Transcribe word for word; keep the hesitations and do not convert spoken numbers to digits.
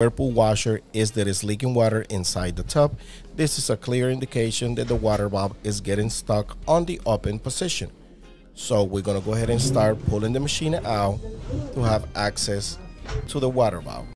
Whirlpool washer is that it's leaking water inside the tub. This is a clear indication that the water valve is getting stuck on the open position. So we're going to go ahead and start pulling the machine out to have access to the water valve.